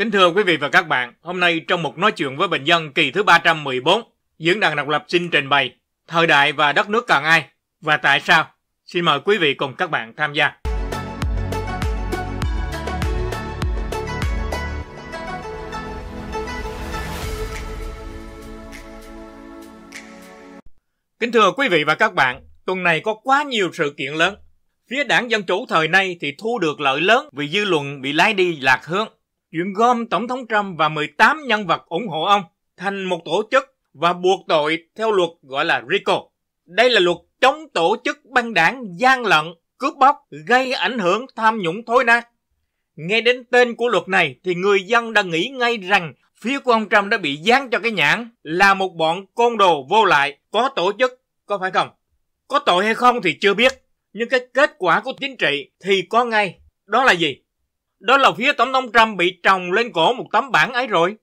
Kính thưa quý vị và các bạn, hôm nay trong một nói chuyện với bệnh nhân kỳ thứ 314, Diễn đàn Độc lập xin trình bày Thời đại và đất nước cần ai và tại sao? Xin mời quý vị cùng các bạn tham gia. Kính thưa quý vị và các bạn, tuần này có quá nhiều sự kiện lớn. Phía đảng Dân Chủ thời nay thì thu được lợi lớn vì dư luận bị lái đi lạc hướng. Chuyện gom Tổng thống Trump và 18 nhân vật ủng hộ ông thành một tổ chức và buộc tội theo luật gọi là RICO. Đây là luật chống tổ chức băng đảng gian lận, cướp bóc, gây ảnh hưởng tham nhũng thối nát. Nghe đến tên của luật này thì người dân đã nghĩ ngay rằng phía của ông Trump đã bị dán cho cái nhãn là một bọn côn đồ vô lại, có tổ chức, có phải không? Có tội hay không thì chưa biết, nhưng cái kết quả của chính trị thì có ngay. Đó là gì? Đó là phía Tổng thống Trump bị trồng lên cổ một tấm bảng ấy rồi.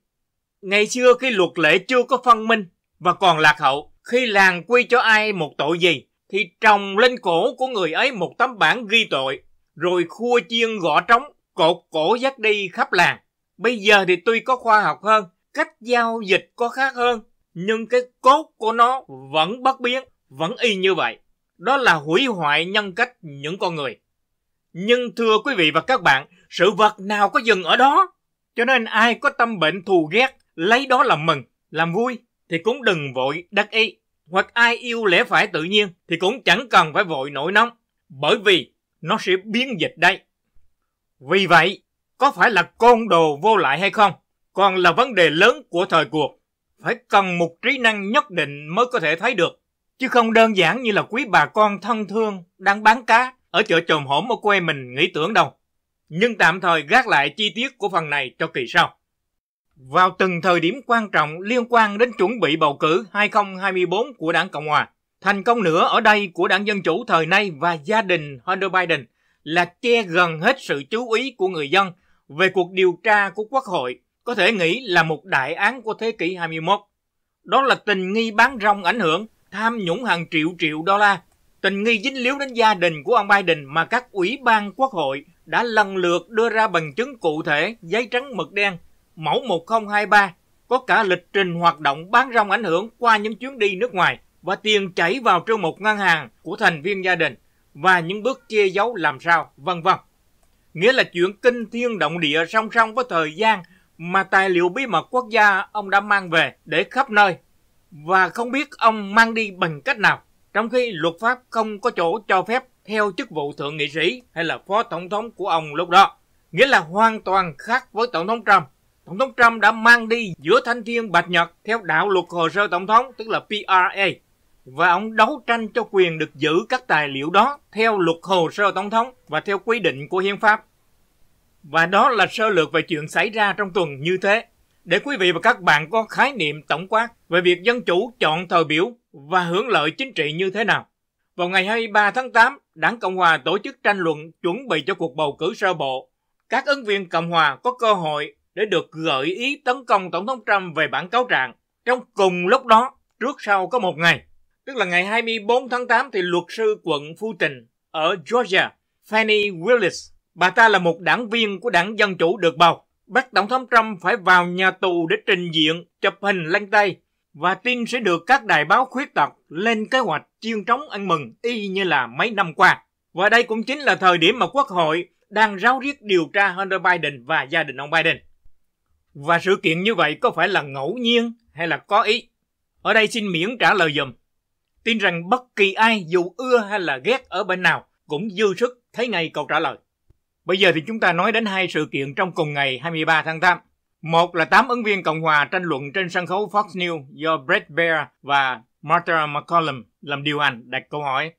Ngày xưa khi luật lệ chưa có phân minh và còn lạc hậu, khi làng quy cho ai một tội gì thì trồng lên cổ của người ấy một tấm bảng ghi tội, rồi khua chiên gõ trống, cột cổ dắt đi khắp làng. Bây giờ thì tuy có khoa học hơn, cách giao dịch có khác hơn, nhưng cái cốt của nó vẫn bất biến, vẫn y như vậy. Đó là hủy hoại nhân cách những con người. Nhưng thưa quý vị và các bạn, sự vật nào có dừng ở đó. Cho nên ai có tâm bệnh thù ghét, lấy đó làm mừng, làm vui, thì cũng đừng vội đắc ý. Hoặc ai yêu lẽ phải tự nhiên, thì cũng chẳng cần phải vội nổi nóng, bởi vì nó sẽ biến dịch đây. Vì vậy, có phải là côn đồ vô lại hay không, còn là vấn đề lớn của thời cuộc. Phải cần một trí năng nhất định mới có thể thấy được, chứ không đơn giản như là quý bà con thân thương đang bán cá ở chợ Chồm Hổm ở quê mình nghĩ tưởng đâu. Nhưng tạm thời gác lại chi tiết của phần này cho kỳ sau. Vào từng thời điểm quan trọng liên quan đến chuẩn bị bầu cử 2024 của đảng Cộng Hòa, thành công nữa ở đây của đảng Dân Chủ thời nay và gia đình Hunter Biden là che gần hết sự chú ý của người dân về cuộc điều tra của Quốc hội, có thể nghĩ là một đại án của thế kỷ 21. Đó là tình nghi bán rong ảnh hưởng, tham nhũng hàng triệu đô la, tình nghi dính líu đến gia đình của ông Biden mà các ủy ban Quốc hội đã lần lượt đưa ra bằng chứng cụ thể, giấy trắng mực đen, mẫu 1023, có cả lịch trình hoạt động bán rong ảnh hưởng qua những chuyến đi nước ngoài và tiền chảy vào trong một ngân hàng của thành viên gia đình và những bước che giấu làm sao, vân vân. Nghĩa là chuyện kinh thiên động địa song song với thời gian mà tài liệu bí mật quốc gia ông đã mang về để khắp nơi và không biết ông mang đi bằng cách nào, trong khi luật pháp không có chỗ cho phép theo chức vụ thượng nghị sĩ hay là phó tổng thống của ông lúc đó. Nghĩa là hoàn toàn khác với Tổng thống Trump. Tổng thống Trump đã mang đi giữa thanh thiên bạch nhật theo đạo luật hồ sơ tổng thống, tức là PRA, và ông đấu tranh cho quyền được giữ các tài liệu đó theo luật hồ sơ tổng thống và theo quy định của hiến pháp. Và đó là sơ lược về chuyện xảy ra trong tuần như thế, để quý vị và các bạn có khái niệm tổng quát về việc dân chủ chọn thời biểu và hưởng lợi chính trị như thế nào. Vào ngày 23 tháng 8, Đảng Cộng Hòa tổ chức tranh luận chuẩn bị cho cuộc bầu cử sơ bộ. Các ứng viên Cộng Hòa có cơ hội để được gợi ý tấn công Tổng thống Trump về bản cáo trạng. Trong cùng lúc đó, trước sau có một ngày, tức là ngày 24 tháng 8 thì luật sư quận Fulton ở Georgia, Fanny Willis, bà ta là một đảng viên của đảng Dân Chủ được bầu, bắt Tổng thống Trump phải vào nhà tù để trình diện, chụp hình lăn tay và tin sẽ được các đài báo khuyết tật lên kế hoạch chiên trống ăn mừng y như là mấy năm qua. Và đây cũng chính là thời điểm mà Quốc hội đang ráo riết điều tra Hunter Biden và gia đình ông Biden. Và sự kiện như vậy có phải là ngẫu nhiên hay là có ý? Ở đây xin miễn trả lời dùm. Tin rằng bất kỳ ai dù ưa hay là ghét ở bên nào cũng dư sức thấy ngay câu trả lời. Bây giờ thì chúng ta nói đến hai sự kiện trong cùng ngày 23 tháng 8. Một là 8 ứng viên Cộng Hòa tranh luận trên sân khấu Fox News do Bret Baier và Martha McCollum làm điều hành đặt câu hỏi.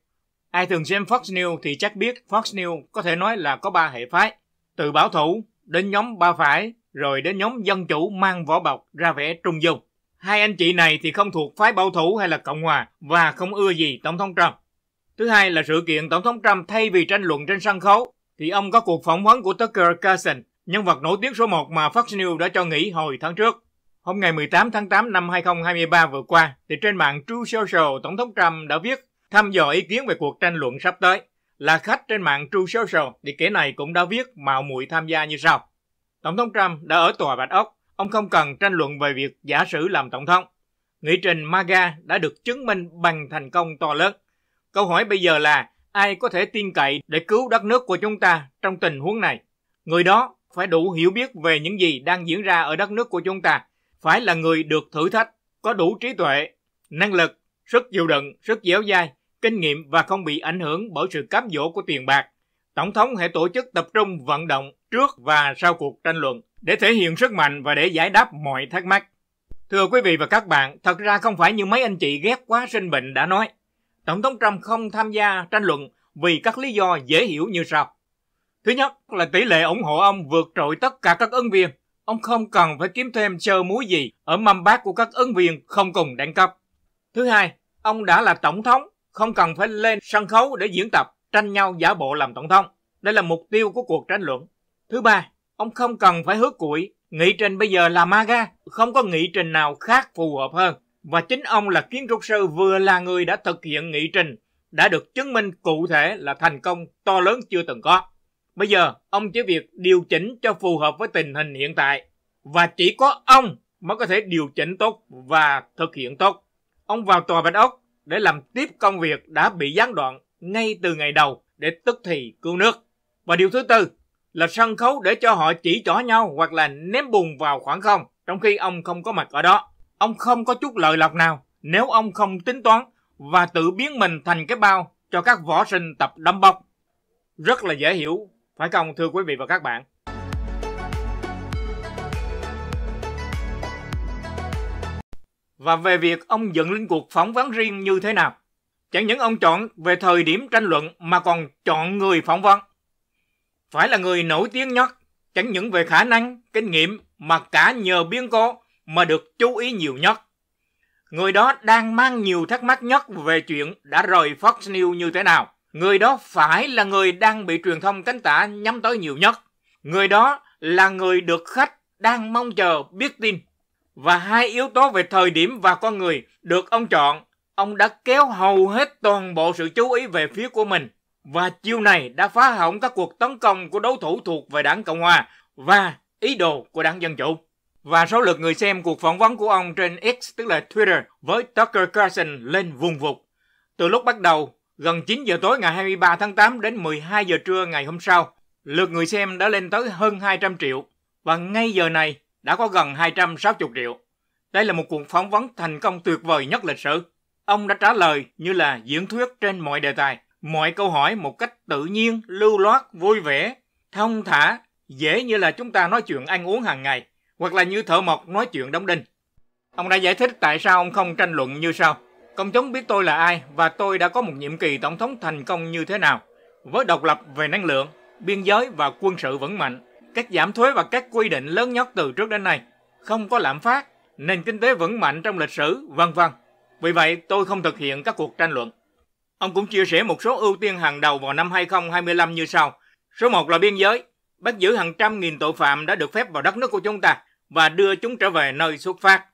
Ai thường xem Fox News thì chắc biết Fox News có thể nói là có 3 hệ phái, từ bảo thủ đến nhóm ba phải, rồi đến nhóm dân chủ mang vỏ bọc ra vẻ trung dung. Hai anh chị này thì không thuộc phái bảo thủ hay là Cộng Hòa và không ưa gì Tổng thống Trump. Thứ hai là sự kiện Tổng thống Trump thay vì tranh luận trên sân khấu thì ông có cuộc phỏng vấn của Tucker Carlson, nhân vật nổi tiếng số 1 mà Fox News đã cho nghỉ hồi tháng trước. Hôm ngày 18 tháng 8 năm 2023 vừa qua, thì trên mạng True Social, Tổng thống Trump đã viết thăm dò ý kiến về cuộc tranh luận sắp tới. Là khách trên mạng True Social thì kẻ này cũng đã viết mạo muội tham gia như sau. Tổng thống Trump đã ở tòa Bạch Ốc, ông không cần tranh luận về việc giả sử làm tổng thống. Nghị trình MAGA đã được chứng minh bằng thành công to lớn. Câu hỏi bây giờ là ai có thể tin cậy để cứu đất nước của chúng ta trong tình huống này? Người đó phải đủ hiểu biết về những gì đang diễn ra ở đất nước của chúng ta, phải là người được thử thách, có đủ trí tuệ, năng lực, sức chịu đựng, sức dẻo dai, kinh nghiệm và không bị ảnh hưởng bởi sự cám dỗ của tiền bạc. Tổng thống hãy tổ chức tập trung vận động trước và sau cuộc tranh luận để thể hiện sức mạnh và để giải đáp mọi thắc mắc. Thưa quý vị và các bạn, thật ra không phải như mấy anh chị ghét quá sinh bệnh đã nói. Tổng thống Trump không tham gia tranh luận vì các lý do dễ hiểu như sau. Thứ nhất là tỷ lệ ủng hộ ông vượt trội tất cả các ứng viên. Ông không cần phải kiếm thêm sơ muối gì ở mâm bát của các ứng viên không cùng đẳng cấp. Thứ hai, ông đã là tổng thống, không cần phải lên sân khấu để diễn tập, tranh nhau giả bộ làm tổng thống. Đây là mục tiêu của cuộc tranh luận. Thứ ba, ông không cần phải hứa củi. Nghị trình bây giờ là MAGA, không có nghị trình nào khác phù hợp hơn. Và chính ông là kiến trúc sư vừa là người đã thực hiện nghị trình, đã được chứng minh cụ thể là thành công to lớn chưa từng có. Bây giờ, ông chỉ việc điều chỉnh cho phù hợp với tình hình hiện tại. Và chỉ có ông mới có thể điều chỉnh tốt và thực hiện tốt. Ông vào tòa Bạch Ốc để làm tiếp công việc đã bị gián đoạn ngay từ ngày đầu để tức thì cứu nước. Và điều thứ tư là sân khấu để cho họ chỉ trỏ nhau hoặc là ném bùn vào khoảng không trong khi ông không có mặt ở đó. Ông không có chút lợi lộc nào nếu ông không tính toán và tự biến mình thành cái bao cho các võ sinh tập đấm bốc. Rất là dễ hiểu, phải không thưa quý vị và các bạn? Và về việc ông dựng lên cuộc phỏng vấn riêng như thế nào? Chẳng những ông chọn về thời điểm tranh luận mà còn chọn người phỏng vấn. Phải là người nổi tiếng nhất, chẳng những về khả năng, kinh nghiệm mà cả nhờ biến cố mà được chú ý nhiều nhất. Người đó đang mang nhiều thắc mắc nhất về chuyện đã rời Fox News như thế nào. Người đó phải là người đang bị truyền thông cánh tả nhắm tới nhiều nhất. Người đó là người được khách đang mong chờ biết tin. Và hai yếu tố về thời điểm và con người được ông chọn, ông đã kéo hầu hết toàn bộ sự chú ý về phía của mình. Và chiêu này đã phá hỏng các cuộc tấn công của đối thủ thuộc về đảng Cộng Hòa và ý đồ của đảng Dân Chủ. Và số lượt người xem cuộc phỏng vấn của ông trên X, tức là Twitter, với Tucker Carlson lên vùng vụt. Từ lúc bắt đầu, gần 9 giờ tối ngày 23 tháng 8 đến 12 giờ trưa ngày hôm sau, lượt người xem đã lên tới hơn 200 triệu. Và ngay giờ này đã có gần 260 triệu. Đây là một cuộc phỏng vấn thành công tuyệt vời nhất lịch sử. Ông đã trả lời như là diễn thuyết trên mọi đề tài, mọi câu hỏi một cách tự nhiên, lưu loát, vui vẻ, thông thả, dễ như là chúng ta nói chuyện ăn uống hàng ngày, hoặc là như thợ mộc nói chuyện đóng đinh. Ông đã giải thích tại sao ông không tranh luận như sau. Công chúng biết tôi là ai và tôi đã có một nhiệm kỳ tổng thống thành công như thế nào, với độc lập về năng lượng, biên giới và quân sự vững mạnh, các giảm thuế và các quy định lớn nhất từ trước đến nay, không có lạm phát, nền kinh tế vững mạnh trong lịch sử, vân vân. Vì vậy, tôi không thực hiện các cuộc tranh luận. Ông cũng chia sẻ một số ưu tiên hàng đầu vào năm 2025 như sau. Số 1 là biên giới. Bắt giữ hàng trăm nghìn tội phạm đã được phép vào đất nước của chúng ta và đưa chúng trở về nơi xuất phát.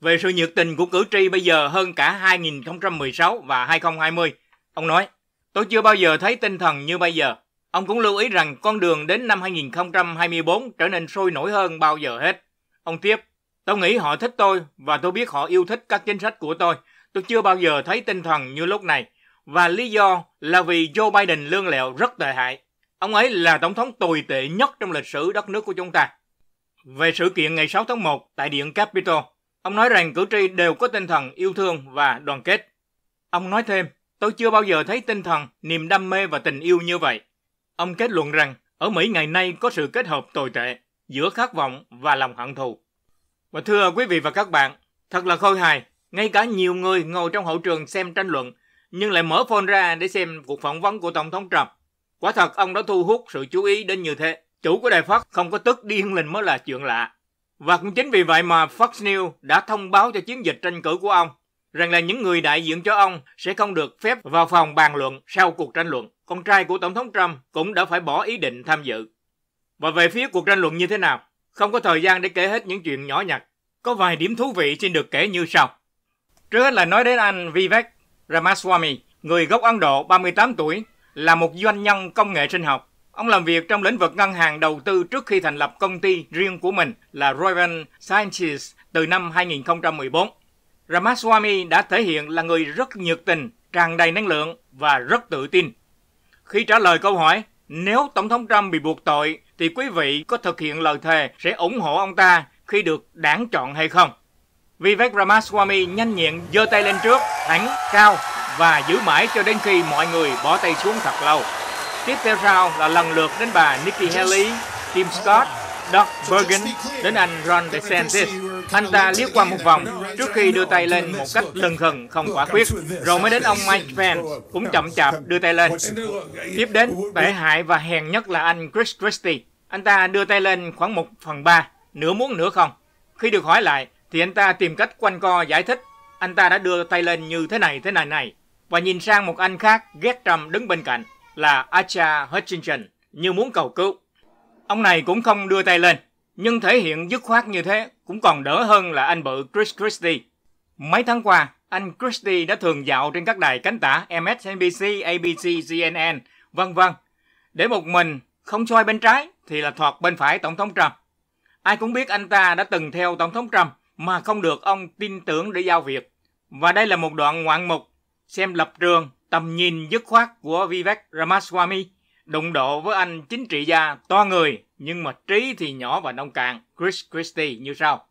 Về sự nhiệt tình của cử tri bây giờ hơn cả 2016 và 2020, ông nói, tôi chưa bao giờ thấy tinh thần như bây giờ. Ông cũng lưu ý rằng con đường đến năm 2024 trở nên sôi nổi hơn bao giờ hết. Ông tiếp, tôi nghĩ họ thích tôi và tôi biết họ yêu thích các chính sách của tôi. Tôi chưa bao giờ thấy tinh thần như lúc này. Và lý do là vì Joe Biden lương lẹo rất tệ hại. Ông ấy là tổng thống tồi tệ nhất trong lịch sử đất nước của chúng ta. Về sự kiện ngày 6 tháng 1 tại Điện Capitol, ông nói rằng cử tri đều có tinh thần yêu thương và đoàn kết. Ông nói thêm, tôi chưa bao giờ thấy tinh thần, niềm đam mê và tình yêu như vậy. Ông kết luận rằng ở Mỹ ngày nay có sự kết hợp tồi tệ giữa khát vọng và lòng hận thù. Và thưa quý vị và các bạn, thật là khôi hài, ngay cả nhiều người ngồi trong hậu trường xem tranh luận nhưng lại mở phone ra để xem cuộc phỏng vấn của Tổng thống Trump. Quả thật ông đã thu hút sự chú ý đến như thế. Chủ của đài Fox không có tức điên lên mới là chuyện lạ. Và cũng chính vì vậy mà Fox News đã thông báo cho chiến dịch tranh cử của ông rằng là những người đại diện cho ông sẽ không được phép vào phòng bàn luận sau cuộc tranh luận. Con trai của Tổng thống Trump cũng đã phải bỏ ý định tham dự. Và về phía cuộc tranh luận như thế nào? Không có thời gian để kể hết những chuyện nhỏ nhặt. Có vài điểm thú vị xin được kể như sau. Trước hết là nói đến anh Vivek Ramaswamy, người gốc Ấn Độ, 38 tuổi, là một doanh nhân công nghệ sinh học. Ông làm việc trong lĩnh vực ngân hàng đầu tư trước khi thành lập công ty riêng của mình là Roivant Sciences từ năm 2014. Ramaswamy đã thể hiện là người rất nhiệt tình, tràn đầy năng lượng và rất tự tin. Khi trả lời câu hỏi, nếu Tổng thống Trump bị buộc tội thì quý vị có thực hiện lời thề sẽ ủng hộ ông ta khi được đảng chọn hay không? Vivek Ramaswamy nhanh nhẹn giơ tay lên trước, thẳng, cao và giữ mãi cho đến khi mọi người bỏ tay xuống thật lâu. Tiếp theo sau là lần lượt đến bà Nikki Haley, Tim Scott, Doug Burgin, đến anh Ron DeSantis. Anh ta liếc qua một vòng trước khi đưa tay lên một cách lừng khừng không quả quyết, rồi mới đến ông Mike Pence cũng chậm chạp đưa tay lên. Tiếp đến, tệ hại và hèn nhất là anh Chris Christie. Anh ta đưa tay lên khoảng 1/3, nửa muốn nửa không. Khi được hỏi lại, thì anh ta tìm cách quanh co giải thích. Anh ta đã đưa tay lên như thế này, và nhìn sang một anh khác ghét Trump đứng bên cạnh là Asa Hutchinson như muốn cầu cứu. Ông này cũng không đưa tay lên, nhưng thể hiện dứt khoát như thế cũng còn đỡ hơn là anh bự Chris Christie. Mấy tháng qua, anh Christie đã thường dạo trên các đài cánh tả MSNBC, ABC, CNN, vân vân, để một mình không xoay bên trái thì là thoạt bên phải Tổng thống Trump. Ai cũng biết anh ta đã từng theo Tổng thống Trump mà không được ông tin tưởng để giao việc. Và đây là một đoạn ngoạn mục xem lập trường, tầm nhìn dứt khoát của Vivek Ramaswamy đụng độ với anh chính trị gia to người nhưng mà trí thì nhỏ và nông cạn Chris Christie như sau.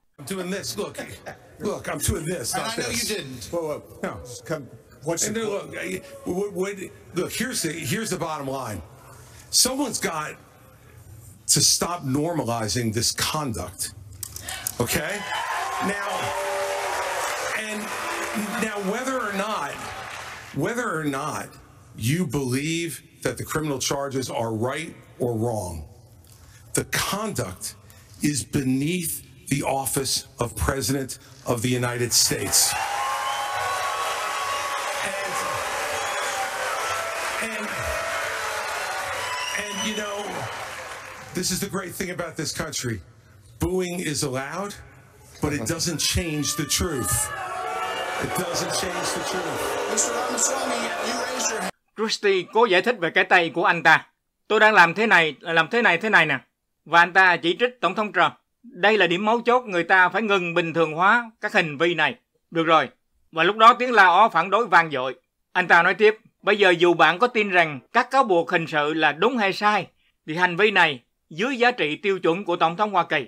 Whether or not you believe that the criminal charges are right or wrong, the conduct is beneath the office of President of the United States. And you know, this is the great thing about this country. Booing is allowed, but it doesn't change the truth. It doesn't change the truth. Christie cố giải thích về cái tay của anh ta. Tôi đang làm thế này nè. Và anh ta chỉ trích Tổng thống Trump. Đây là điểm mấu chốt, người ta phải ngừng bình thường hóa các hành vi này. Được rồi. Và lúc đó tiếng la ó phản đối vang dội. Anh ta nói tiếp, bây giờ dù bạn có tin rằng các cáo buộc hình sự là đúng hay sai, thì hành vi này dưới giá trị tiêu chuẩn của Tổng thống Hoa Kỳ.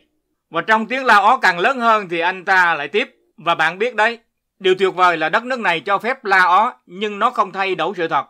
Và trong tiếng la ó càng lớn hơn thì anh ta lại tiếp, và bạn biết đấy, điều tuyệt vời là đất nước này cho phép la ó, nhưng nó không thay đổi sự thật.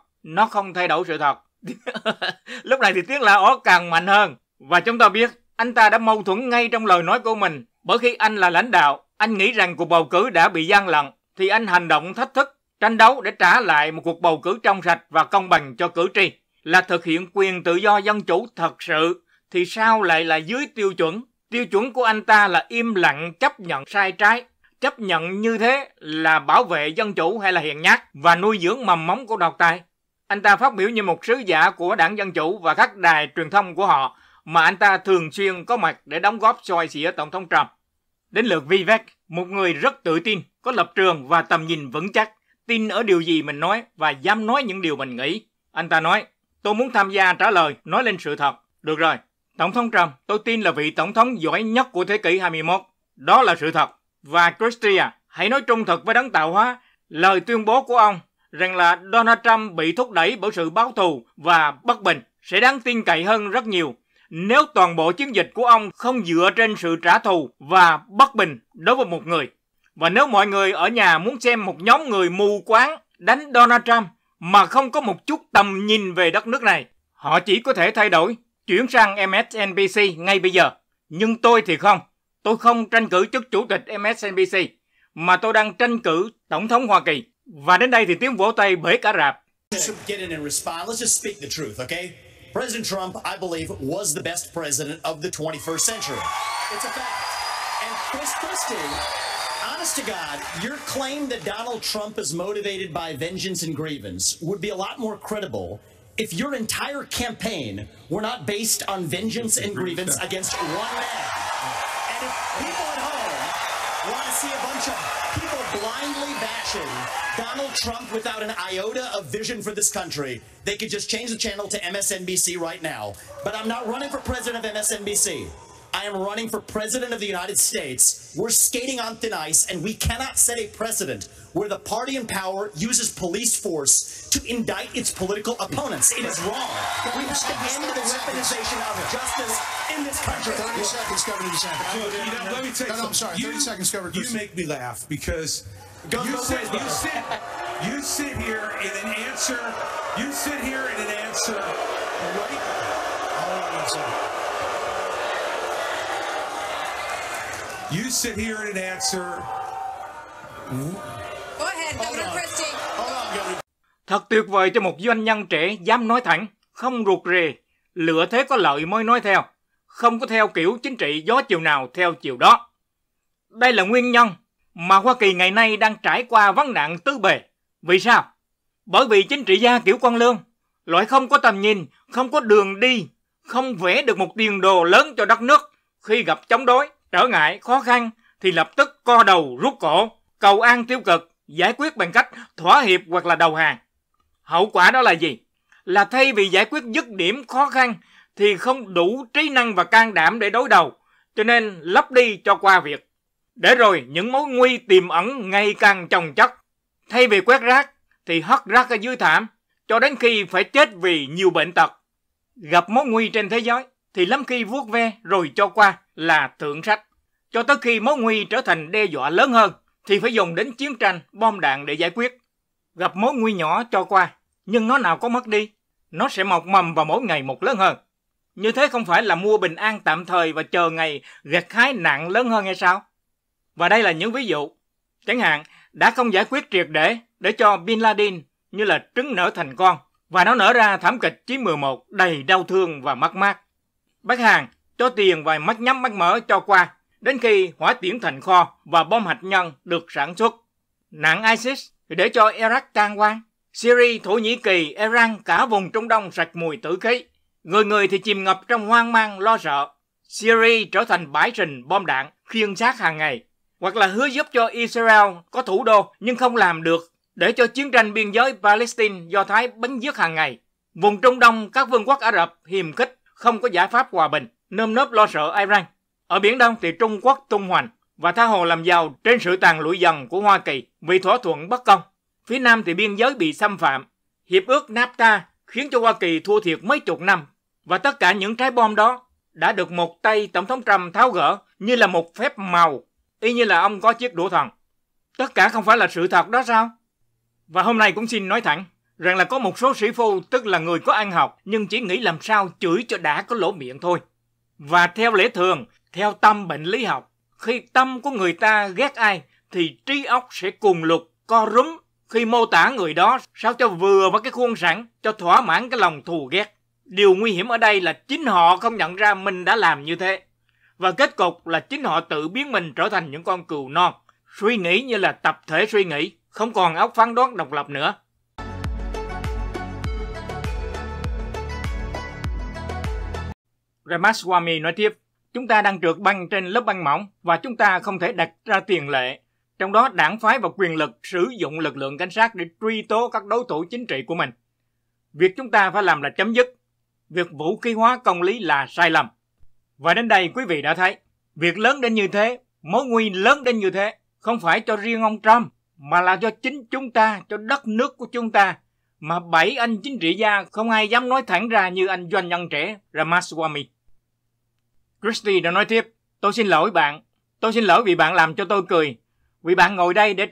Lúc này thì tiếng la ó càng mạnh hơn. Và chúng ta biết, anh ta đã mâu thuẫn ngay trong lời nói của mình. Bởi khi anh là lãnh đạo, anh nghĩ rằng cuộc bầu cử đã bị gian lận, thì anh hành động thách thức, tranh đấu để trả lại một cuộc bầu cử trong sạch và công bằng cho cử tri. Là thực hiện quyền tự do dân chủ thật sự, thì sao lại là dưới tiêu chuẩn? Tiêu chuẩn của anh ta là im lặng chấp nhận sai trái. Chấp nhận như thế là bảo vệ dân chủ hay là hiền nhát và nuôi dưỡng mầm móng của độc tài? Anh ta phát biểu như một sứ giả của đảng Dân Chủ và các đài truyền thông của họ mà anh ta thường xuyên có mặt để đóng góp soi xỉa Tổng thống Trump. Đến lượt Vivek, một người rất tự tin, có lập trường và tầm nhìn vững chắc, tin ở điều gì mình nói và dám nói những điều mình nghĩ. Anh ta nói, tôi muốn tham gia trả lời, nói lên sự thật. Được rồi, Tổng thống Trump, tôi tin là vị Tổng thống giỏi nhất của thế kỷ 21. Đó là sự thật. Và Christie, hãy nói trung thực với đấng tạo hóa, lời tuyên bố của ông rằng là Donald Trump bị thúc đẩy bởi sự báo thù và bất bình sẽ đáng tin cậy hơn rất nhiều nếu toàn bộ chiến dịch của ông không dựa trên sự trả thù và bất bình đối với một người. Và nếu mọi người ở nhà muốn xem một nhóm người mù quáng đánh Donald Trump mà không có một chút tầm nhìn về đất nước này, họ chỉ có thể thay đổi, chuyển sang MSNBC ngay bây giờ. Nhưng tôi thì không. Tôi không tranh cử chức chủ tịch MSNBC, mà tôi đang tranh cử Tổng thống Hoa Kỳ. Và đến đây thì tiếng vỗ tay bể cả rạp. Honest to God, your claim that Donald Trump is motivated by vengeance and grievance would be a lot more credible if your entire campaign were not based on vengeance and grievance against one man. People at home want to see a bunch of people blindly bashing Donald Trump without an iota of vision for this country, they could just change the channel to MSNBC right now. But I'm not running for president of MSNBC. I am running for president of the United States. We're skating on thin ice, and we cannot set a precedent where the party in power uses police force to indict its political opponents. It is wrong. We have to end the weaponization of justice in this country. 30 seconds, Governor DeSantis. Let me take I'm sorry. 30 seconds, Governor DeSantis. You make me laugh because you sit here in an answer. You sit here in an answer. You sit here and answer. Go ahead, Governor Christie. Thật tuyệt vời cho một doanh nhân trẻ dám nói thẳng, không ruột rề, lựa thế có lợi mới nói theo, không có theo kiểu chính trị gió chiều nào theo chiều đó. Đây là nguyên nhân mà Hoa Kỳ ngày nay đang trải qua vấn nạn tứ bề. Vì sao? Bởi vì chính trị gia kiểu quan lương, loại không có tầm nhìn, không có đường đi, không vẽ được một tiền đồ lớn cho đất nước, khi gặp chống đối, trở ngại, khó khăn thì lập tức co đầu rút cổ, cầu an tiêu cực, giải quyết bằng cách thỏa hiệp hoặc là đầu hàng. Hậu quả đó là gì? Là thay vì giải quyết dứt điểm khó khăn thì không đủ trí năng và can đảm để đối đầu, cho nên lấp đi cho qua việc. Để rồi những mối nguy tiềm ẩn ngày càng chồng chất. Thay vì quét rác thì hất rác ở dưới thảm, cho đến khi phải chết vì nhiều bệnh tật. Gặp mối nguy trên thế giới thì lắm khi vuốt ve rồi cho qua là thượng sách. Cho tới khi mối nguy trở thành đe dọa lớn hơn thì phải dùng đến chiến tranh, bom đạn để giải quyết. Gặp mối nguy nhỏ cho qua, nhưng nó nào có mất đi, nó sẽ mọc mầm và mỗi ngày một lớn hơn. Như thế không phải là mua bình an tạm thời và chờ ngày gặt hái nạn lớn hơn hay sao? Và đây là những ví dụ. Chẳng hạn, đã không giải quyết triệt để cho Bin Laden như là trứng nở thành con, và nó nở ra thảm kịch Chí 11 đầy đau thương và mất mát. Bắc Hàn cho tiền và mắt nhắm mắt mở cho qua, đến khi hỏa tiễn thành kho và bom hạt nhân được sản xuất. Nạn ISIS thì để cho Iraq tan hoang, Syria, Thổ Nhĩ Kỳ, Iran, cả vùng Trung Đông sạch mùi tử khí. Người người thì chìm ngập trong hoang mang lo sợ. Syria trở thành bãi rình bom đạn, khiên xác hàng ngày. Hoặc là hứa giúp cho Israel có thủ đô nhưng không làm được, để cho chiến tranh biên giới Palestine do Thái bắn giết hàng ngày. Vùng Trung Đông, các vương quốc Ả Rập hiềm khích, không có giải pháp hòa bình, nơm nớp lo sợ Iran. Ở Biển Đông thì Trung Quốc tung hoành và tha hồ làm giàu trên sự tàn lụi dần của Hoa Kỳ vì thỏa thuận bất công. Phía Nam thì biên giới bị xâm phạm. Hiệp ước NAFTA khiến cho Hoa Kỳ thua thiệt mấy chục năm. Và tất cả những trái bom đó đã được một tay Tổng thống Trump tháo gỡ như là một phép màu, y như là ông có chiếc đũa thần. Tất cả không phải là sự thật đó sao? Và hôm nay cũng xin nói thẳng rằng là có một số sĩ phu, tức là người có ăn học, nhưng chỉ nghĩ làm sao chửi cho đã có lỗ miệng thôi. Và theo lẽ thường, theo tâm bệnh lý học, khi tâm của người ta ghét ai thì trí óc sẽ cùng lục co rúm khi mô tả người đó sao cho vừa với cái khuôn sẵn, cho thỏa mãn cái lòng thù ghét. Điều nguy hiểm ở đây là chính họ không nhận ra mình đã làm như thế. Và kết cục là chính họ tự biến mình trở thành những con cừu non, suy nghĩ như là tập thể suy nghĩ, không còn óc phán đoán độc lập nữa. Ramaswamy nói tiếp, chúng ta đang trượt băng trên lớp băng mỏng và chúng ta không thể đặt ra tiền lệ. Trong đó đảng phái và quyền lực sử dụng lực lượng cảnh sát để truy tố các đối thủ chính trị của mình. Việc chúng ta phải làm là chấm dứt. Việc vũ khí hóa công lý là sai lầm. Và đến đây quý vị đã thấy, việc lớn đến như thế, mối nguy lớn đến như thế, không phải cho riêng ông Trump, mà là do chính chúng ta, cho đất nước của chúng ta. Mà 7 anh chính trị gia không ai dám nói thẳng ra như anh doanh nhân trẻ Ramaswamy. Christie đã nói tiếp, tôi xin lỗi bạn, tôi xin lỗi vì bạn làm cho tôi cười, vì bạn ngồi đây để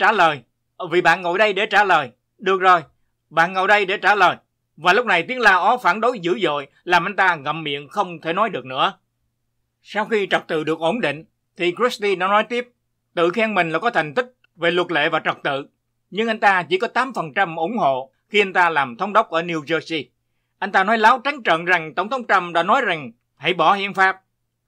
trả lời, được rồi, bạn ngồi đây để trả lời. Và lúc này tiếng la ó phản đối dữ dội làm anh ta ngậm miệng không thể nói được nữa. Sau khi trật tự được ổn định thì Christie đã nói tiếp, tự khen mình là có thành tích về luật lệ và trật tự, nhưng anh ta chỉ có 8% ủng hộ khi anh ta làm thống đốc ở New Jersey. Anh ta nói láo trắng trợn rằng Tổng thống Trump đã nói rằng hãy bỏ hiến pháp.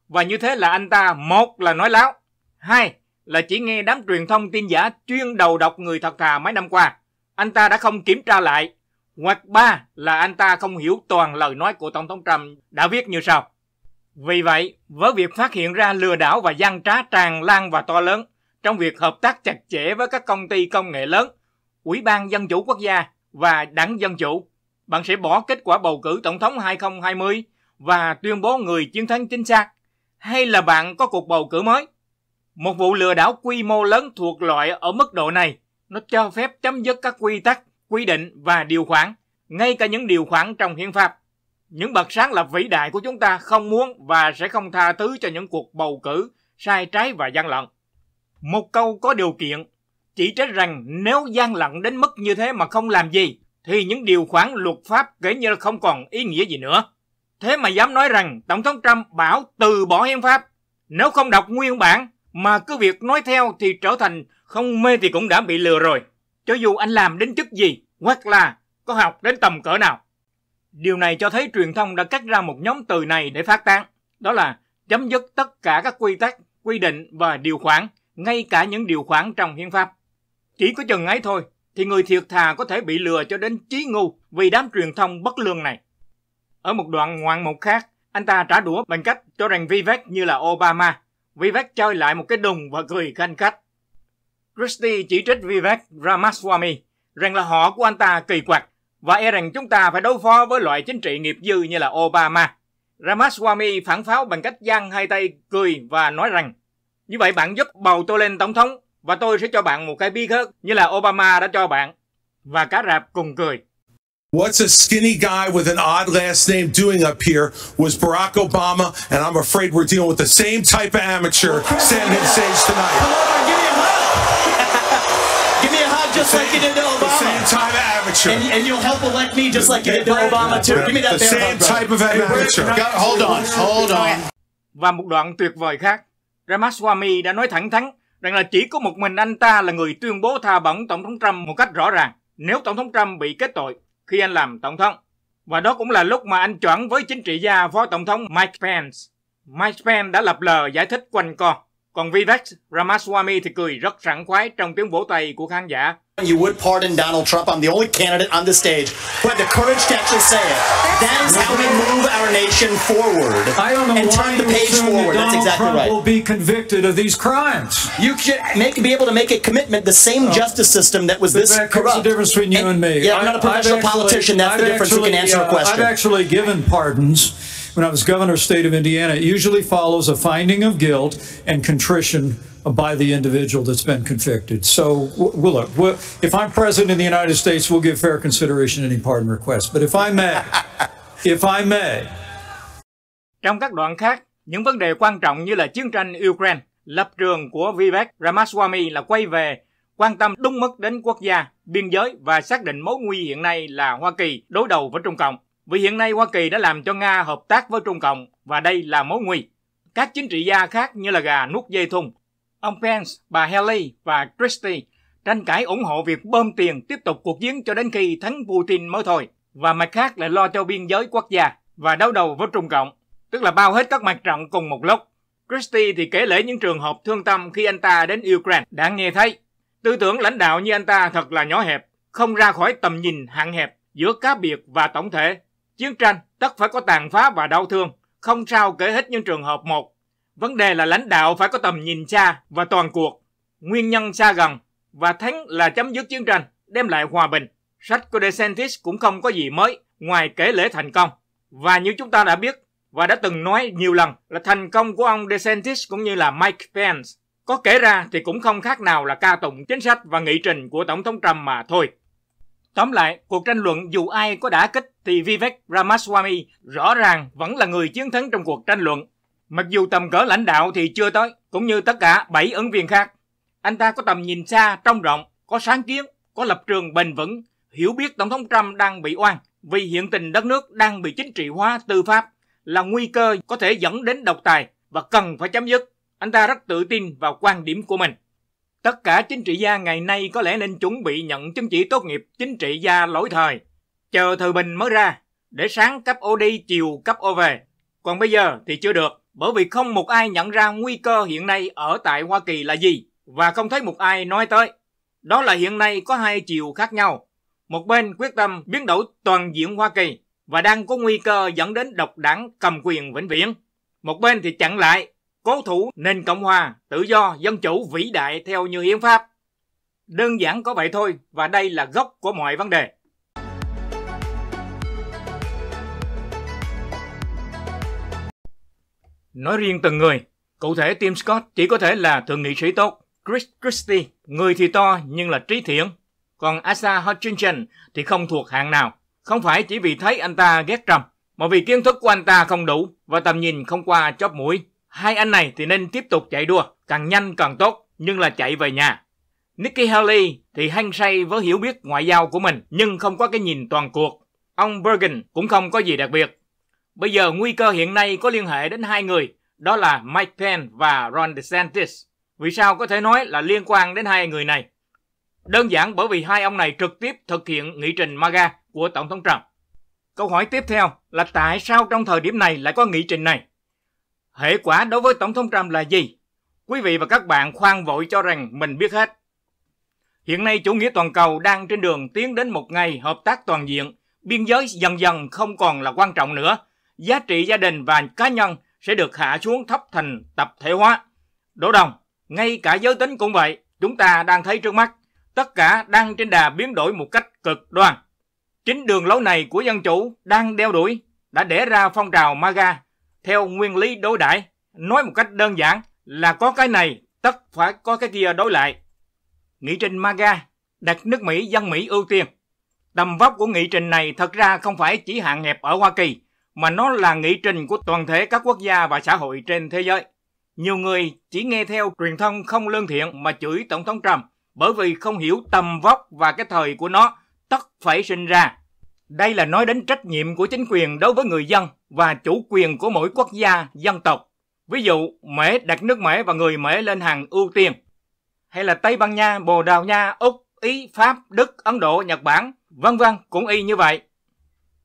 Và như thế là anh ta, một là nói láo, hai là chỉ nghe đám truyền thông tin giả chuyên đầu độc người thật thà mấy năm qua, anh ta đã không kiểm tra lại, hoặc ba là anh ta không hiểu toàn lời nói của Tổng thống Trump đã viết như sau. Vì vậy, với việc phát hiện ra lừa đảo và gian trá tràn lan và to lớn, trong việc hợp tác chặt chẽ với các công ty công nghệ lớn, Ủy ban Dân chủ Quốc gia và Đảng Dân chủ. Bạn sẽ bỏ kết quả bầu cử tổng thống 2020 và tuyên bố người chiến thắng chính xác, hay là bạn có cuộc bầu cử mới? Một vụ lừa đảo quy mô lớn thuộc loại ở mức độ này, nó cho phép chấm dứt các quy tắc, quy định và điều khoản, ngay cả những điều khoản trong hiến pháp. Những bậc sáng lập vĩ đại của chúng ta không muốn và sẽ không tha thứ cho những cuộc bầu cử sai trái và gian lận. Một câu có điều kiện chỉ trách rằng nếu gian lận đến mức như thế mà không làm gì, thì những điều khoản luật pháp kể như là không còn ý nghĩa gì nữa. Thế mà dám nói rằng Tổng thống Trump bảo từ bỏ hiến pháp, nếu không đọc nguyên bản mà cứ việc nói theo thì trở thành không mê thì cũng đã bị lừa rồi, cho dù anh làm đến chức gì hoặc là có học đến tầm cỡ nào. Điều này cho thấy truyền thông đã cắt ra một nhóm từ này để phát tán, đó là chấm dứt tất cả các quy tắc, quy định và điều khoản, ngay cả những điều khoản trong hiến pháp. Chỉ có chừng ấy thôi thì người thiệt thà có thể bị lừa cho đến chí ngu vì đám truyền thông bất lương này. Ở một đoạn ngoạn mục khác, anh ta trả đũa bằng cách cho rằng Vivek như là Obama. Vivek chơi lại một cái đùng và cười khanh khách. Christie chỉ trích Vivek Ramaswamy rằng là họ của anh ta kỳ quặc và e rằng chúng ta phải đối phó với loại chính trị nghiệp dư như là Obama. Ramaswamy phản pháo bằng cách giang hai tay cười và nói rằng như vậy bạn giúp bầu tôi lên tổng thống và tôi sẽ cho bạn một cái bí quyết như là Obama đã cho bạn. Và cả rạp cùng cười. What's a skinny guy with an odd last name doing up here was Barack Obama, and I'm afraid we're dealing with the same type of amateur standing on stage tonight. Come on, give me a hug. Give me a hug just like you did to Obama. The same type of amateur. And you'll help elect me just like you did to Obama too. Give me that damn hug. The same type of amateur. Hold on. Và một đoạn tuyệt vời khác, Ramaswamy đã nói thẳng thắn rằng là chỉ có một mình anh ta là người tuyên bố tha bổng Tổng thống Trump một cách rõ ràng nếu Tổng thống Trump bị kết tội khi anh làm tổng thống. Và đó cũng là lúc mà anh choảng với chính trị gia phó tổng thống Mike Pence. Mike Pence đã lập lờ giải thích quanh co, còn Vivek Ramaswamy thì cười rất sảng khoái trong tiếng vỗ tay của khán giả. You would pardon Donald Trump. I'm the only candidate on the stage who had the courage to actually say it. That is how we move our nation forward and turn the page forward. That's exactly right. Donald Trump will be convicted of these crimes. You should be able to make a commitment. The same justice system that was this corrupt. The difference between you and me. Yeah, I'm not a professional politician. That's the difference. Who can answer a question? I've actually given pardons when I was governor of the state of Indiana. It usually follows a finding of guilt and contrition by the individual that's been convicted. So look, if I'm president of the United States, we'll give fair consideration to any pardon request. But if I may. Trong các đoạn khác, những vấn đề quan trọng như là chiến tranh Ukraine, lập trường của Vivek Ramaswamy là quay về quan tâm đúng mức đến quốc gia, biên giới và xác định mối nguy hiện nay là Hoa Kỳ đối đầu với Trung Cộng. Vì hiện nay Hoa Kỳ đã làm cho Nga hợp tác với Trung Cộng và đây là mối nguy. Các chính trị gia khác như là gà nuốt dây thun, ông Pence, bà Haley và Christie tranh cãi ủng hộ việc bơm tiền tiếp tục cuộc chiến cho đến khi thắng Putin mới thôi. Và mặt khác lại lo cho biên giới quốc gia và đấu đầu với Trung Cộng, tức là bao hết các mặt trận cùng một lúc. Christie thì kể lể những trường hợp thương tâm khi anh ta đến Ukraine đã nghe thấy. Tư tưởng lãnh đạo như anh ta thật là nhỏ hẹp, không ra khỏi tầm nhìn hạn hẹp giữa cá biệt và tổng thể. Chiến tranh tất phải có tàn phá và đau thương, không sao kể hết những trường hợp một. Vấn đề là lãnh đạo phải có tầm nhìn xa và toàn cuộc, nguyên nhân xa gần, và thắng là chấm dứt chiến tranh, đem lại hòa bình. Sách của DeSantis cũng không có gì mới ngoài kể lễ thành công. Và như chúng ta đã biết và đã từng nói nhiều lần là thành công của ông DeSantis cũng như là Mike Pence, có kể ra thì cũng không khác nào là ca tụng chính sách và nghị trình của Tổng thống Trump mà thôi. Tóm lại, cuộc tranh luận dù ai có đả kích thì Vivek Ramaswamy rõ ràng vẫn là người chiến thắng trong cuộc tranh luận. Mặc dù tầm cỡ lãnh đạo thì chưa tới, cũng như tất cả 7 ứng viên khác. Anh ta có tầm nhìn xa, trong rộng, có sáng kiến, có lập trường bền vững, hiểu biết Tổng thống Trump đang bị oan vì hiện tình đất nước đang bị chính trị hóa tư pháp, là nguy cơ có thể dẫn đến độc tài và cần phải chấm dứt. Anh ta rất tự tin vào quan điểm của mình. Tất cả chính trị gia ngày nay có lẽ nên chuẩn bị nhận chứng chỉ tốt nghiệp chính trị gia lỗi thời, chờ thời bình mới ra, để sáng cấp ô đi, chiều cấp ô về. Còn bây giờ thì chưa được, bởi vì không một ai nhận ra nguy cơ hiện nay ở tại Hoa Kỳ là gì, và không thấy một ai nói tới. Đó là hiện nay có hai chiều khác nhau. Một bên quyết tâm biến đổi toàn diện Hoa Kỳ, và đang có nguy cơ dẫn đến độc đảng cầm quyền vĩnh viễn. Một bên thì chặn lại, cố thủ nền Cộng hòa, tự do, dân chủ, vĩ đại theo như hiến pháp. Đơn giản có vậy thôi, và đây là gốc của mọi vấn đề. Nói riêng từng người, cụ thể Tim Scott chỉ có thể là thượng nghị sĩ tốt, Chris Christie, người thì to nhưng là trí thiện, còn Asa Hutchinson thì không thuộc hạng nào. Không phải chỉ vì thấy anh ta ghét Trump, mà vì kiến thức của anh ta không đủ và tầm nhìn không qua chóp mũi. Hai anh này thì nên tiếp tục chạy đua, càng nhanh càng tốt, nhưng là chạy về nhà. Nikki Haley thì hăng say với hiểu biết ngoại giao của mình, nhưng không có cái nhìn toàn cuộc. Ông Burgin cũng không có gì đặc biệt. Bây giờ nguy cơ hiện nay có liên hệ đến hai người, đó là Mike Pence và Ron DeSantis. Vì sao có thể nói là liên quan đến hai người này? Đơn giản bởi vì hai ông này trực tiếp thực hiện nghị trình MAGA của Tổng thống Trump. Câu hỏi tiếp theo là tại sao trong thời điểm này lại có nghị trình này? Hệ quả đối với Tổng thống Trump là gì? Quý vị và các bạn khoan vội cho rằng mình biết hết. Hiện nay chủ nghĩa toàn cầu đang trên đường tiến đến một ngày hợp tác toàn diện, biên giới dần dần không còn là quan trọng nữa. Giá trị gia đình và cá nhân sẽ được hạ xuống thấp thành tập thể hóa. Đổ đồng, ngay cả giới tính cũng vậy, chúng ta đang thấy trước mắt. Tất cả đang trên đà biến đổi một cách cực đoan. Chính đường lối này của dân chủ đang đeo đuổi, đã đẻ ra phong trào MAGA theo nguyên lý đối đãi. Nói một cách đơn giản là có cái này, tất phải có cái kia đối lại. Nghị trình MAGA đặt nước Mỹ, dân Mỹ ưu tiên. Tầm vóc của nghị trình này thật ra không phải chỉ hạn hẹp ở Hoa Kỳ, mà nó là nghị trình của toàn thể các quốc gia và xã hội trên thế giới. Nhiều người chỉ nghe theo truyền thông không lương thiện mà chửi Tổng thống Trump bởi vì không hiểu tầm vóc và cái thời của nó tất phải sinh ra. Đây là nói đến trách nhiệm của chính quyền đối với người dân và chủ quyền của mỗi quốc gia, dân tộc. Ví dụ, Mễ đặt nước Mễ và người Mễ lên hàng ưu tiên. Hay là Tây Ban Nha, Bồ Đào Nha, Úc, Ý, Pháp, Đức, Ấn Độ, Nhật Bản, vân vân cũng y như vậy.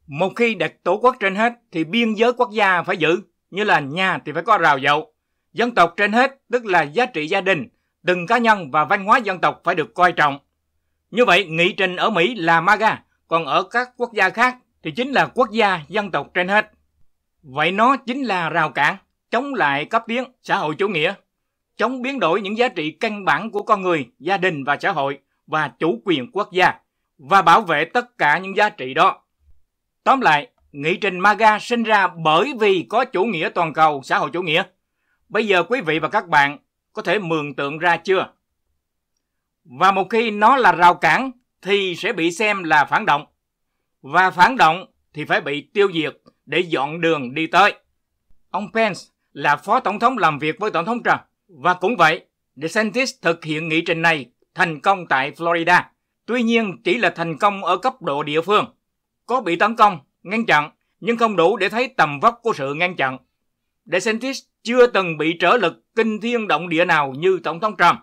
Một khi đặt tổ quốc trên hết thì biên giới quốc gia phải giữ, như là nhà thì phải có rào dậu. Dân tộc trên hết tức là giá trị gia đình, từng cá nhân và văn hóa dân tộc phải được coi trọng. Như vậy, nghị trình ở Mỹ là MAGA, còn ở các quốc gia khác thì chính là quốc gia dân tộc trên hết. Vậy nó chính là rào cản, chống lại cấp tiến xã hội chủ nghĩa, chống biến đổi những giá trị căn bản của con người, gia đình và xã hội và chủ quyền quốc gia, và bảo vệ tất cả những giá trị đó. Tóm lại, nghị trình MAGA sinh ra bởi vì có chủ nghĩa toàn cầu, xã hội chủ nghĩa. Bây giờ quý vị và các bạn có thể mường tượng ra chưa? Và một khi nó là rào cản thì sẽ bị xem là phản động. Và phản động thì phải bị tiêu diệt để dọn đường đi tới. Ông Pence là phó tổng thống làm việc với Tổng thống Trump. Và cũng vậy, DeSantis thực hiện nghị trình này thành công tại Florida. Tuy nhiên chỉ là thành công ở cấp độ địa phương. Có bị tấn công, ngăn chặn, nhưng không đủ để thấy tầm vóc của sự ngăn chặn. DeSantis chưa từng bị trở lực kinh thiên động địa nào như Tổng thống Trump.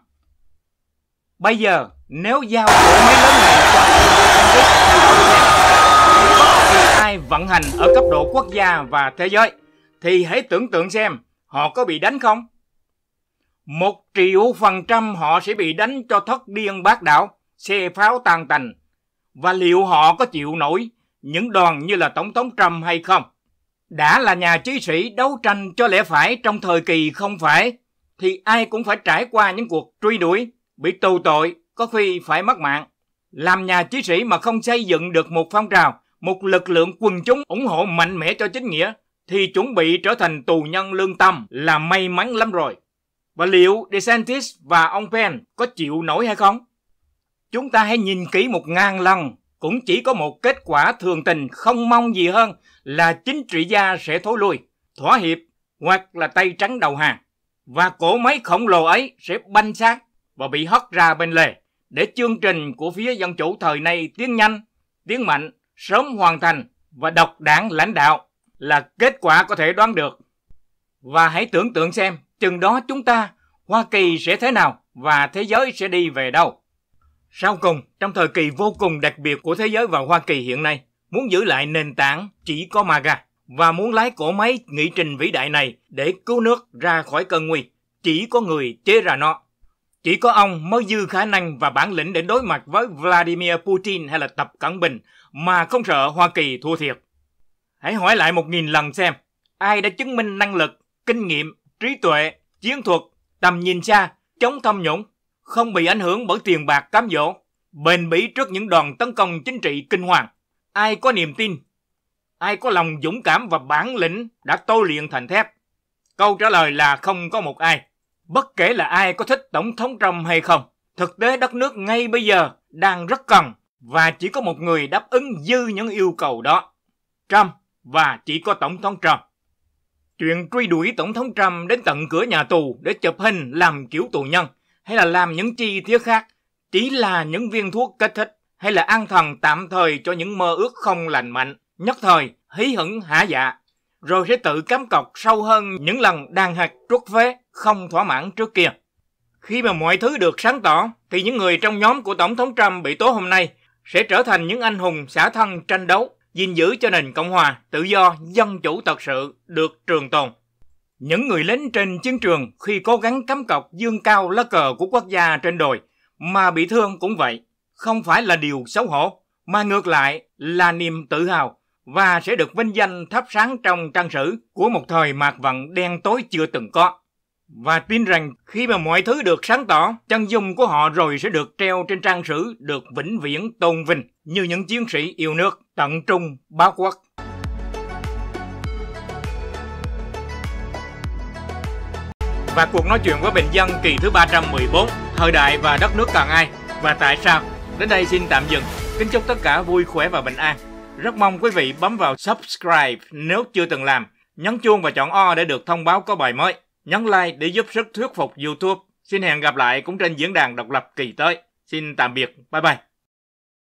Bây giờ, nếu giao của mấy lớn này cho DeSantis, ai vận hành ở cấp độ quốc gia và thế giới, thì hãy tưởng tượng xem họ có bị đánh không? 100% họ sẽ bị đánh cho thất điên bát đảo, xe pháo tan tành. Và liệu họ có chịu nổi những đòn như là Tổng thống Trump hay không? Đã là nhà trí sĩ đấu tranh cho lẽ phải trong thời kỳ không phải, thì ai cũng phải trải qua những cuộc truy đuổi, bị tù tội, có khi phải mất mạng. Làm nhà trí sĩ mà không xây dựng được một phong trào, một lực lượng quần chúng ủng hộ mạnh mẽ cho chính nghĩa, thì chuẩn bị trở thành tù nhân lương tâm là may mắn lắm rồi. Và liệu DeSantis và ông Pence có chịu nổi hay không? Chúng ta hãy nhìn kỹ 1000 lần, cũng chỉ có một kết quả thường tình không mong gì hơn là chính trị gia sẽ thối lui, thỏa hiệp hoặc là tay trắng đầu hàng. Và cỗ máy khổng lồ ấy sẽ banh xác và bị hất ra bên lề để chương trình của phía dân chủ thời nay tiến nhanh, tiến mạnh, sớm hoàn thành và độc đảng lãnh đạo là kết quả có thể đoán được. Và hãy tưởng tượng xem chừng đó chúng ta, Hoa Kỳ sẽ thế nào và thế giới sẽ đi về đâu. Sau cùng, trong thời kỳ vô cùng đặc biệt của thế giới và Hoa Kỳ hiện nay, muốn giữ lại nền tảng chỉ có MAGA và muốn lái cỗ máy nghị trình vĩ đại này để cứu nước ra khỏi cơn nguy, chỉ có người chế ra nó. Chỉ có ông mới dư khả năng và bản lĩnh để đối mặt với Vladimir Putin hay là Tập Cận Bình mà không sợ Hoa Kỳ thua thiệt. Hãy hỏi lại 1000 lần xem, ai đã chứng minh năng lực, kinh nghiệm, trí tuệ, chiến thuật tầm nhìn xa, chống tham nhũng, không bị ảnh hưởng bởi tiền bạc cám dỗ, bền bỉ trước những đòn tấn công chính trị kinh hoàng. Ai có niềm tin, ai có lòng dũng cảm và bản lĩnh đã tôi luyện thành thép? Câu trả lời là không có một ai. Bất kể là ai có thích Tổng thống Trump hay không, thực tế đất nước ngay bây giờ đang rất cần và chỉ có một người đáp ứng dư những yêu cầu đó. Trump và chỉ có Tổng thống Trump. Chuyện truy đuổi Tổng thống Trump đến tận cửa nhà tù để chụp hình làm kiểu tù nhân hay là làm những chi tiết khác chỉ là những viên thuốc kích thích hay là an thần tạm thời cho những mơ ước không lành mạnh, nhất thời, hí hửng hả dạ, rồi sẽ tự cắm cọc sâu hơn những lần đàn hạt trút phế không thỏa mãn trước kia. Khi mà mọi thứ được sáng tỏ, thì những người trong nhóm của Tổng thống Trump bị tố hôm nay sẽ trở thành những anh hùng xả thân tranh đấu, gìn giữ cho nền Cộng hòa, tự do, dân chủ thật sự được trường tồn. Những người lính trên chiến trường khi cố gắng cắm cọc dương cao lá cờ của quốc gia trên đồi mà bị thương cũng vậy, không phải là điều xấu hổ, mà ngược lại là niềm tự hào và sẽ được vinh danh thắp sáng trong trang sử của một thời mạt vận đen tối chưa từng có. Và tin rằng khi mà mọi thứ được sáng tỏ, chân dung của họ rồi sẽ được treo trên trang sử được vĩnh viễn tôn vinh như những chiến sĩ yêu nước, tận trung, báo quốc. Và cuộc nói chuyện với bình dân kỳ thứ 314, thời đại và đất nước cần ai và tại sao, đến đây xin tạm dừng. Kính chúc tất cả vui khỏe và bình an. Rất mong quý vị bấm vào subscribe nếu chưa từng làm, nhấn chuông và chọn O để được thông báo có bài mới, nhấn like để giúp sức thuyết phục YouTube. Xin hẹn gặp lại cũng trên Diễn Đàn Độc Lập kỳ tới. Xin tạm biệt, bye bye.